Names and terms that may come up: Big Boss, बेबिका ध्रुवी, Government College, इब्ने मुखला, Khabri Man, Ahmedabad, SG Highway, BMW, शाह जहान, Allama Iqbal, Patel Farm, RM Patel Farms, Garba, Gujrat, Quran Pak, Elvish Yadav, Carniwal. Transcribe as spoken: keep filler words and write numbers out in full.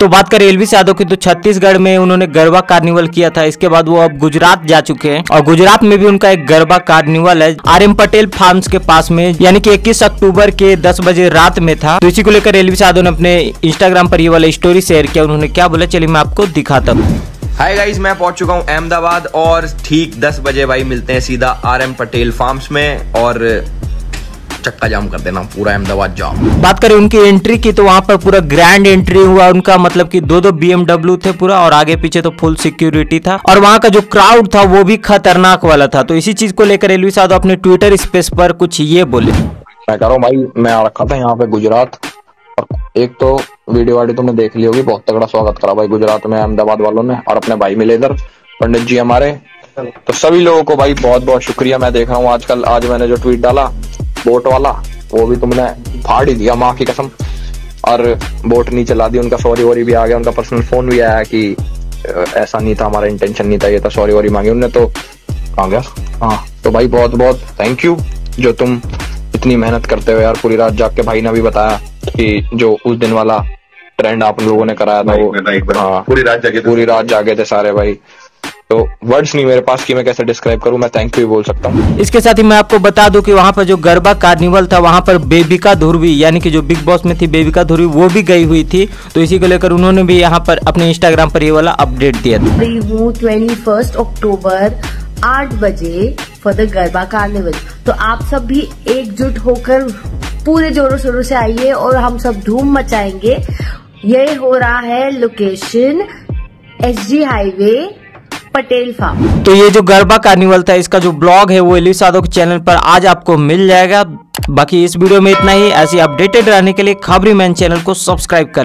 तो बात करें एल्विश यादव की तो छत्तीसगढ़ में उन्होंने गरबा कार्निवल किया था। इसके बाद वो अब गुजरात जा चुके हैं और गुजरात में भी उनका एक गरबा कार्निवल है आर एम पटेल फार्म्स के पास में, यानी कि इक्कीस अक्टूबर के दस बजे रात में था। तो इसी को लेकर एल्विश यादव ने अपने इंस्टाग्राम पर ये वाला स्टोरी शेयर किया। उन्होंने क्या बोला चलिए मैं आपको दिखाता हूँ। हाय गाइस, मैं पहुंच चुका हूं अहमदाबाद और ठीक दस बजे भाई मिलते हैं सीधा आर एम पटेल फार्म्स में और चक्का जाम कर देना पूरा अहमदाबाद जाम। बात करें उनकी एंट्री की तो वहाँ पर पूरा ग्रैंड एंट्री हुआ उनका, मतलब कि दो दो बी एम डब्ल्यू थे पूरा और आगे पीछे तो फुल सिक्योरिटी था और वहाँ का जो क्राउड था वो भी खतरनाक वाला था। तो इसी चीज को लेकर एल्विश यादव अपने ट्विटर स्पेस पर कुछ ये बोले। मैं कह रहा हूँ भाई मैं आ रखा था यहाँ पे गुजरात, एक तो वीडियो वाडियो तुमने देख ली होगी, बहुत तगड़ा स्वागत करा भाई गुजरात में अहमदाबाद वालों ने और अपने भाई मिले इधर पंडित जी हमारे, तो सभी लोगों को भाई बहुत बहुत शुक्रिया। मैं देख रहा हूँ आजकल आज मैंने जो ट्वीट डाला बोट वाला वो भी तुमने फाड़ ही दिया माँ की कसम, और बोट नहीं चला दी, उनका सॉरी वॉरी भी आ गया, उनका पर्सनल फोन भी आया कि ऐसा नहीं था हमारा इंटेंशन नहीं था ये था, सॉरी वॉरी मांगी उनने तो आ गया। हाँ तो भाई बहुत बहुत थैंक यू जो तुम इतनी मेहनत करते हो यार, पूरी रात जाग के भाई ने भी बताया कि जो उस दिन वाला ट्रेंड आप लोगों ने कराया था वो, हाँ पूरी रात जागे पूरी रात जागे थे सारे भाई, तो वर्ड्स नहीं मेरे पास कि मैं कैसे डिस्क्राइब करूं, मैं थैंक यू बोल सकता हूं। इसके साथ ही मैं आपको बता दूं कि वहां पर जो गरबा कार्निवल था वहां पर बेबिका ध्रुवी यानी कि जो बिग बॉस में थी बेबिका ध्रुवी वो भी गई हुई थी। तो इसी को लेकर उन्होंने भी यहां पर अपने इंस्टाग्राम पर ये वाला अपडेट दिया था। ट्वेंटी फर्स्ट अक्टूबर आठ बजे फॉर द गरबा कार्निवल, तो आप सब भी एकजुट होकर पूरे जोरों शोरों से आइए और हम सब धूम मचाएंगे। ये हो रहा है location S G highway Patel farm. तो ये जो गरबा कार्निवल था इसका जो ब्लॉग है वो एल्विश यादव के चैनल पर आज आपको मिल जाएगा। बाकी इस वीडियो में इतना ही। ऐसी अपडेटेड रहने के लिए खबरी मैन चैनल को सब्सक्राइब कर लें।